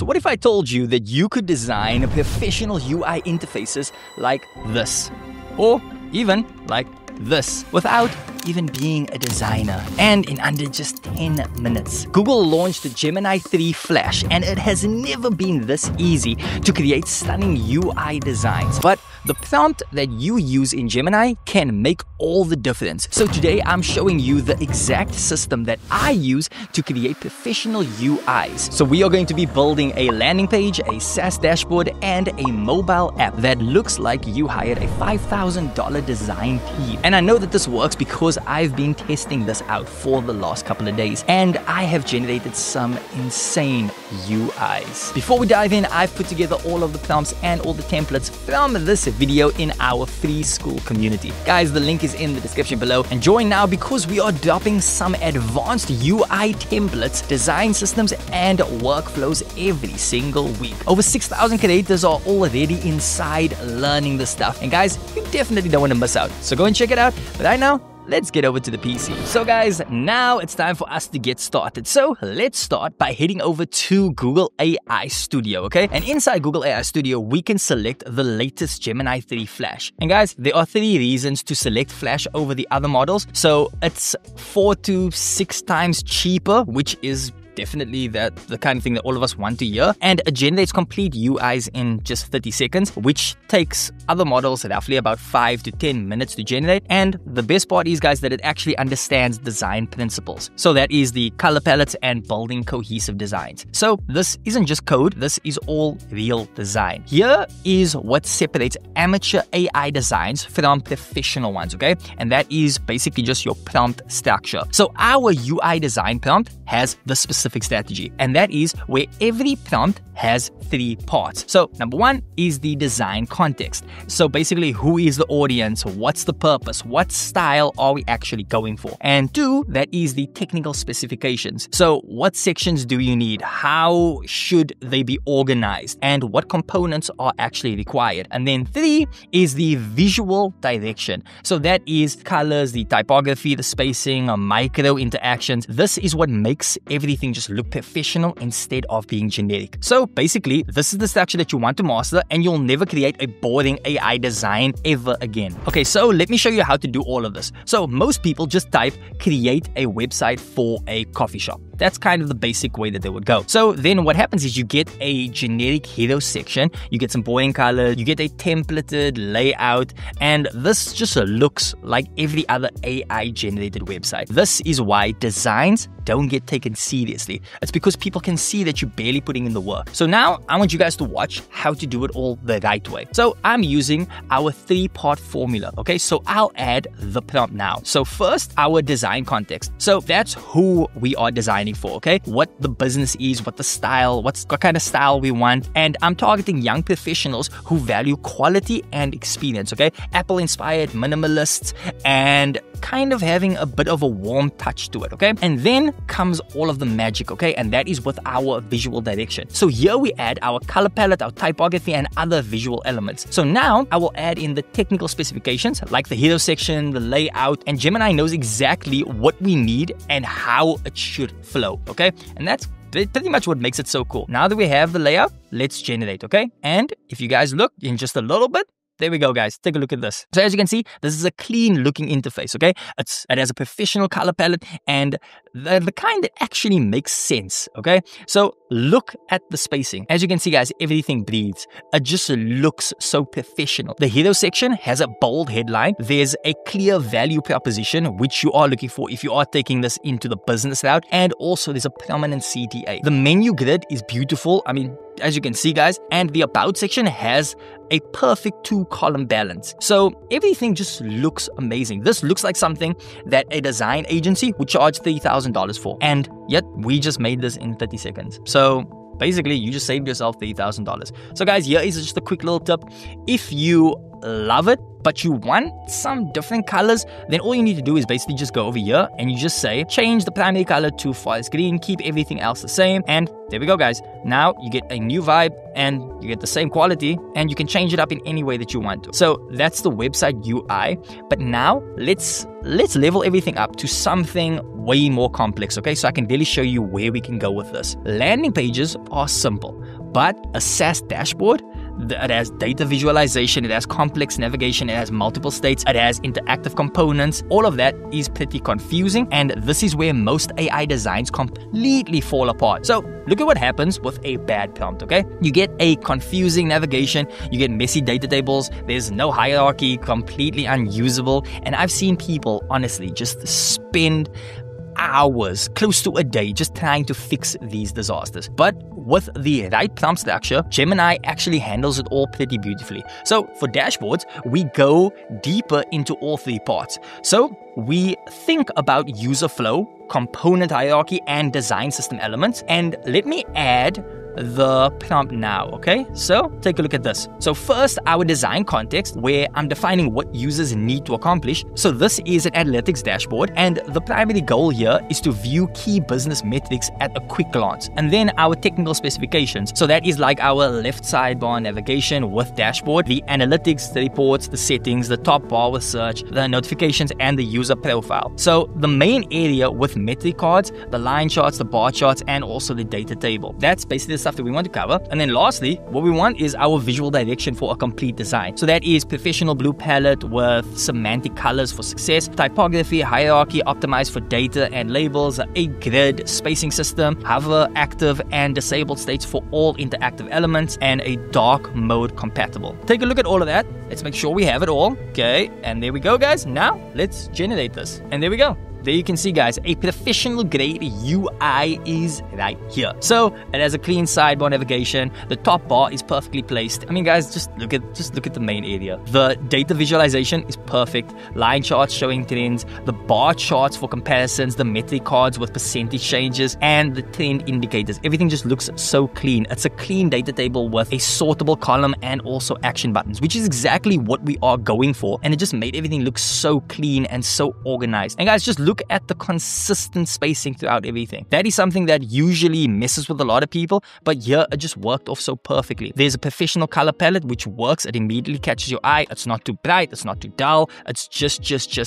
So what if I told you that you could design professional UI interfaces like this, or even like this, without even being a designer? And in under just 10 minutes, Google launched the Gemini 3 Flash, and it has never been this easy to create stunning UI designs. But the prompt that you use in Gemini can make all the difference. So today I'm showing you the exact system that I use to create professional UIs. So we are going to be building a landing page, a SaaS dashboard, and a mobile app that looks like you hired a $5,000 design team. And I know that this works because I've been testing this out for the last couple of days, and I have generated some insane UIs. Before we dive in, I've put together all of the prompts and all the templates from this video in our free school community. Guys, the link is in the description below, and join now because we are dropping some advanced UI templates, design systems, and workflows every single week. Over 6,000 creators are already inside learning this stuff, and guys, you definitely don't want to miss out. So go and check it out. But right now, let's get over to the PC. So guys, now it's time for us to get started. So let's start by heading over to Google AI Studio, okay? And inside Google AI Studio, we can select the latest Gemini 3 Flash. And guys, there are 3 reasons to select Flash over the other models. So it's 4 to 6 times cheaper, which is definitely the kind of thing that all of us want to hear. And it generates complete UIs in just 30 seconds, which takes other models roughly about 5 to 10 minutes to generate. And the best part is, guys, that it actually understands design principles. So that is the color palettes and building cohesive designs. So this isn't just code, this is all real design. Here is what separates amateur AI designs from professional ones, okay? And that is basically just your prompt structure. So our UI design prompt has the specific strategy, and that is where every prompt has 3 parts. So number 1 is the design context. So basically, who is the audience? What's the purpose? What style are we actually going for? And 2, that is the technical specifications. So what sections do you need? How should they be organized? And what components are actually required? And then 3 is the visual direction. So that is colors, the typography, the spacing, micro interactions. This is what makes everything just look professional instead of being generic. So basically, this is the structure that you want to master, and you'll never create a boring AI design ever again. Okay, so let me show you how to do all of this. So most people just type "create a website for a coffee shop." That's kind of the basic way that they would go. So then what happens is you get a generic hero section, you get some boring colors, you get a templated layout, and this just looks like every other AI generated website. This is why designs don't get taken seriously. It's because people can see that you're barely putting in the work. So now I want you guys to watch how to do it all the right way. So I'm using our 3-part formula, okay? So I'll add the prompt now. So first, our design context. So that's who we are designing for, okay? What the business is, what the style, what kind of style we want. And I'm targeting young professionals who value quality and experience, okay? Apple inspired minimalists and kind of having a bit of a warm touch to it, okay? And then comes all of the magic, okay? And that is with our visual direction. So here we add our color palette, our typography, and other visual elements. So now I will add in the technical specifications like the hero section, the layout, and Gemini knows exactly what we need and how it should flow. Okay, and that's pretty much what makes it so cool. Now that we have the layout, let's generate, okay? And if you guys look in just a little bit, there we go, guys. Take a look at this. So as you can see, this is a clean looking interface, okay? It has a professional color palette and the kind that actually makes sense, okay? So look at the spacing. As you can see, guys, everything breathes. It just looks so professional. The hero section has a bold headline. There's a clear value proposition, which you are looking for if you are taking this into the business route. And also there's a prominent CTA. The menu grid is beautiful. I mean, as you can see, guys, and the about section has a perfect 2-column balance. So everything just looks amazing. This looks like something that a design agency would charge $3,000 for. And yet we just made this in 30 seconds. So basically you just saved yourself $3,000. So guys, here is just a quick little tip. If you love it, but you want some different colors, then all you need to do is basically just go over here and you just say, change the primary color to forest green, keep everything else the same. And there we go, guys. Now you get a new vibe and you get the same quality and you can change it up in any way that you want to. So that's the website UI. But now let's level everything up to something way more complex, okay? So I can really show you where we can go with this. Landing pages are simple, but a SaaS dashboard, it has data visualization, it has complex navigation, it has multiple states, it has interactive components. All of that is pretty confusing, and this is where most AI designs completely fall apart. So look at what happens with a bad prompt, okay? You get a confusing navigation, you get messy data tables, there's no hierarchy, completely unusable. And I've seen people, honestly, just spend hours, close to a day, just trying to fix these disasters. But with the right prompt structure, Gemini actually handles it all pretty beautifully. So for dashboards, we go deeper into all three parts. So we think about user flow, component hierarchy, and design system elements. And let me add the prompt now, okay? So take a look at this. So first, our design context, where I'm defining what users need to accomplish. So this is an analytics dashboard, and the primary goal here is to view key business metrics at a quick glance. And then our technical specifications. So that is like our left sidebar navigation with dashboard, the analytics, the reports, the settings, the top bar with search, the notifications, and the user profile. So the main area with metric cards, the line charts, the bar charts, and also the data table. That's basically stuff that we want to cover. And then lastly, what we want is our visual direction for a complete design. So that is professional blue palette with semantic colors for success, typography, hierarchy, optimized for data and labels, a grid spacing system, hover, active and disabled states for all interactive elements, and a dark mode compatible. Take a look at all of that. Let's make sure we have it all. Okay, and there we go, guys. Now let's generate this. And there we go. There you can see, guys, a professional grade UI is right here. So it has a clean sidebar navigation. The top bar is perfectly placed. I mean, guys, just look at the main area. The data visualization is perfect. Line charts showing trends, the bar charts for comparisons, the metric cards with percentage changes, and the trend indicators. Everything just looks so clean. It's a clean data table with a sortable column and also action buttons, which is exactly what we are going for. And it just made everything look so clean and so organized. And guys, just look at the consistent spacing throughout everything. That is something that usually messes with a lot of people, but here it just worked off so perfectly. There's a professional color palette which works. It immediately catches your eye. It's not too bright. It's not too dull. It's just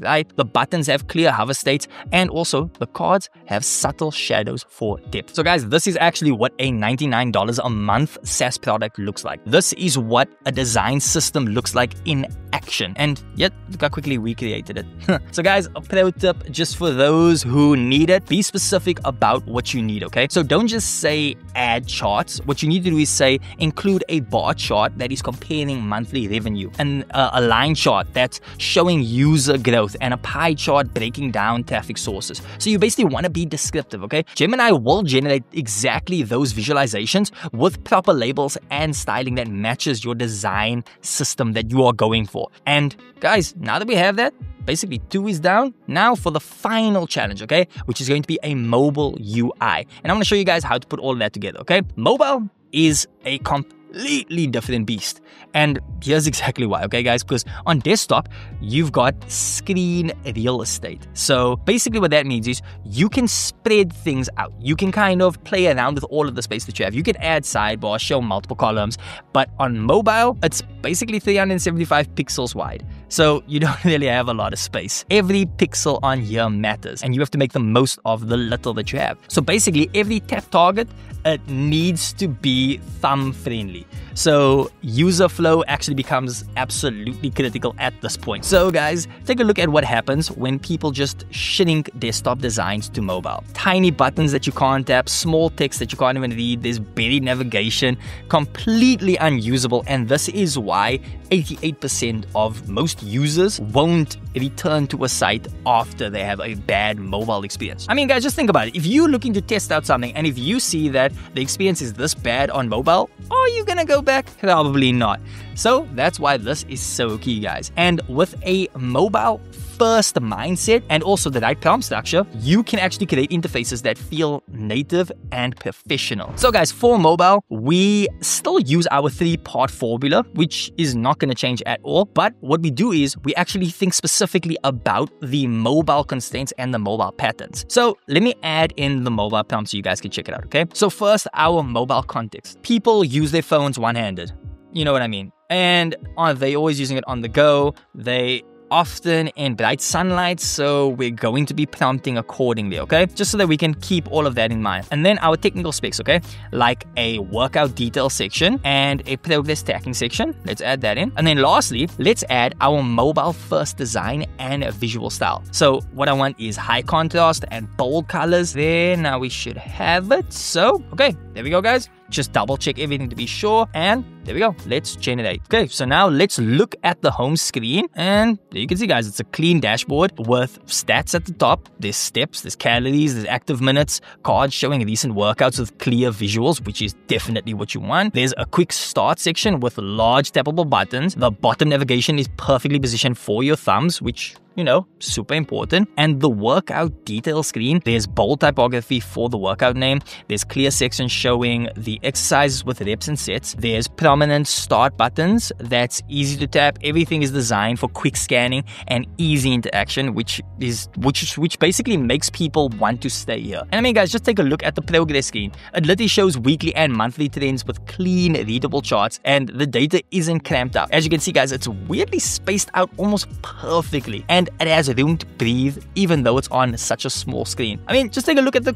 right. The buttons have clear hover states, and also the cards have subtle shadows for depth. So guys, this is actually what a $99 a month SaaS product looks like. This is what a design system looks like in action. And yet, look how quickly we created it. So guys, a pro tip, just for those who need it, be specific about what you need, okay? So don't just say add charts. What you need to do is say include a bar chart that is comparing monthly revenue, and a line chart that's showing user growth, and a pie chart breaking down traffic sources. So you basically want to be descriptive, okay? Gemini will generate exactly those visualizations with proper labels and styling that matches your design system that you are going for. And guys, now that we have that, basically 2 is down. Now for the final challenge, okay, which is going to be a mobile UI. And I'm going to show you guys how to put all of that together, okay? Mobile is a completely different beast. And here's exactly why, okay, guys? Because on desktop, you've got screen real estate. So basically what that means is you can spread things out. You can kind of play around with all of the space that you have. You can add sidebars, show multiple columns. But on mobile, it's basically 375 pixels wide. So you don't really have a lot of space. Every pixel on here matters, and you have to make the most of the little that you have. So basically every tap target, it needs to be thumb friendly. So user flow actually becomes absolutely critical at this point. So guys, take a look at what happens when people just shrink desktop designs to mobile. Tiny buttons that you can't tap, small text that you can't even read, there's buried navigation, completely unusable. And this is why 88% of most users won't return to a site after they have a bad mobile experience. I mean, guys, just think about it. If you're looking to test out something and if you see that the experience is this bad on mobile, are you gonna go back? Probably not. So that's why this is so key, guys. And with a mobile first mindset and also the right prompt structure, you can actually create interfaces that feel native and professional. So guys, for mobile, we still use our three-part formula, which is not going to change at all. But what we do is we actually think specifically about the mobile constraints and the mobile patterns. So let me add in the mobile prompt so you guys can check it out, okay? So first, our mobile context. People use their phones one-handed. You know what I mean? And are they always using it on the go? They often in bright sunlight, so we're going to be prompting accordingly, okay? Just so that we can keep all of that in mind. And then our technical specs, okay? Like a workout detail section and a progress tracking section. Let's add that in. And then lastly, let's add our mobile first design and visual style. So what I want is high contrast and bold colors. There, now we should have it. So, okay, there we go, guys. Just double check everything to be sure. And there we go. Let's generate. Okay, so now let's look at the home screen. And there you can see, guys, it's a clean dashboard with stats at the top. There's steps, there's calories, there's active minutes, cards showing recent workouts with clear visuals, which is definitely what you want. There's a quick start section with large tappable buttons. The bottom navigation is perfectly positioned for your thumbs, which, you know, super important. And the workout detail screen, there's bold typography for the workout name. There's clear sections showing the exercises with reps and sets. There's prominent start buttons that's easy to tap. Everything is designed for quick scanning and easy interaction, which basically makes people want to stay here. And I mean, guys, just take a look at the progress screen. It literally shows weekly and monthly trends with clean, readable charts, and the data isn't cramped up. As you can see, guys, it's weirdly spaced out almost perfectly. And it has room to breathe, even though it's on such a small screen. I mean, just take a look at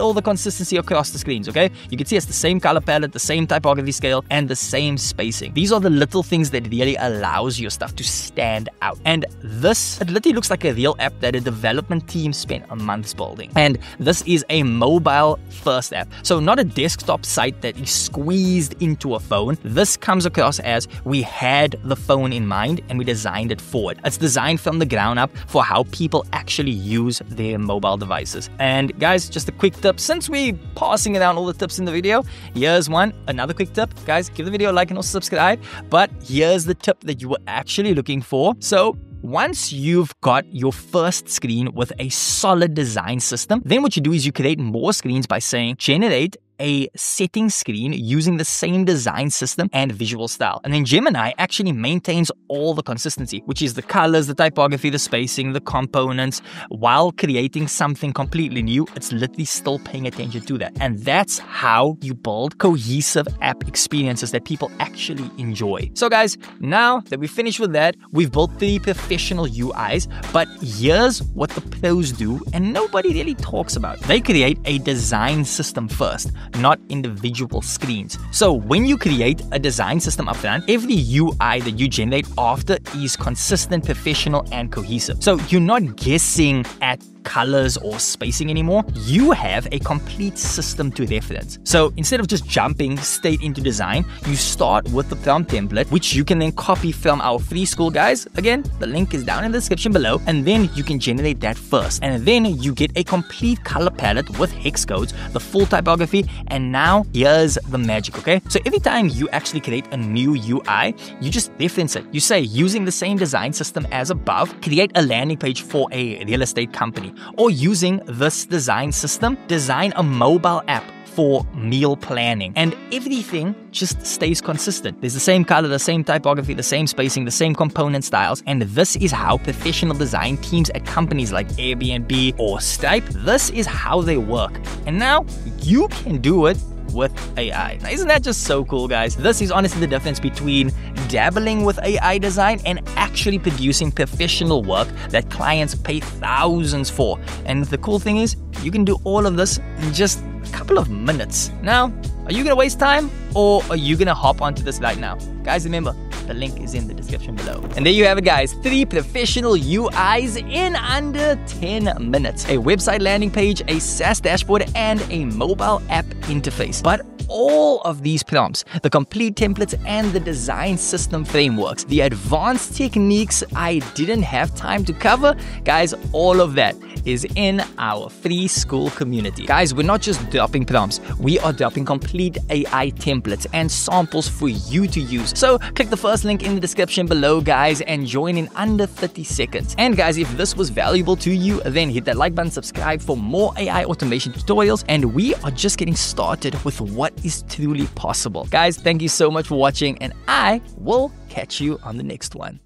all the consistency across the screens, okay? You can see it's the same color palette, the same typography scale, and the same spacing. These are the little things that really allows your stuff to stand out. And this, it literally looks like a real app that a development team spent a month building. And this is a mobile first app. So not a desktop site that is squeezed into a phone. This comes across as we had the phone in mind and we designed it for it. It's designed from the ground up for how people actually use their mobile devices. And guys, just a quick tip, since we're passing around all the tips in the video, here's one, another quick tip. Guys, give the video a like and also subscribe. But here's the tip that you were actually looking for. So once you've got your first screen with a solid design system, then what you do is you create more screens by saying generate a setting screen using the same design system and visual style. And then Gemini actually maintains all the consistency, which is the colors, the typography, the spacing, the components, while creating something completely new. It's literally still paying attention to that. And that's how you build cohesive app experiences that people actually enjoy. So guys, now that we're finished with that, we've built three professional UIs, but here's what the pros do and nobody really talks about. They create a design system first, not individual screens. So when you create a design system upfront, every UI that you generate after is consistent, professional, and cohesive. So you're not guessing at colors or spacing anymore. You have a complete system to reference. So instead of just jumping straight into design, you start with the prompt template, which you can then copy from our free school, guys. Again, the link is down in the description below, and then you can generate that first. And then you get a complete color palette with hex codes, the full typography, and now here's the magic, okay? So every time you actually create a new UI, you just reference it. You say, using the same design system as above, create a landing page for a real estate company. Or using this design system, design a mobile app for meal planning. And everything just stays consistent. There's the same color, the same typography, the same spacing, the same component styles. And this is how professional design teams at companies like Airbnb or Stripe, this is how they work. And now you can do it with AI. Now, isn't that just so cool, guys? This is honestly the difference between dabbling with AI design and actually producing professional work that clients pay thousands for. And the cool thing is, you can do all of this in just a couple of minutes. Now, are you gonna waste time or are you gonna hop onto this right now? Guys, remember, the link is in the description below. And there you have it, guys. Three professional UIs in under 10 minutes. A website landing page, a SaaS dashboard, and a mobile app interface. But all of these prompts, the complete templates and the design system frameworks, the advanced techniques I didn't have time to cover. Guys, all of that is in our free school community. Guys, we're not just dropping prompts, we are dropping complete AI templates and samples for you to use. So click the first link in the description below, guys, and join in under 30 seconds. And guys, if this was valuable to you, then hit that like button, subscribe for more AI automation tutorials, and we are just getting started with what is truly possible. Guys, thank you so much for watching, and I will catch you on the next one.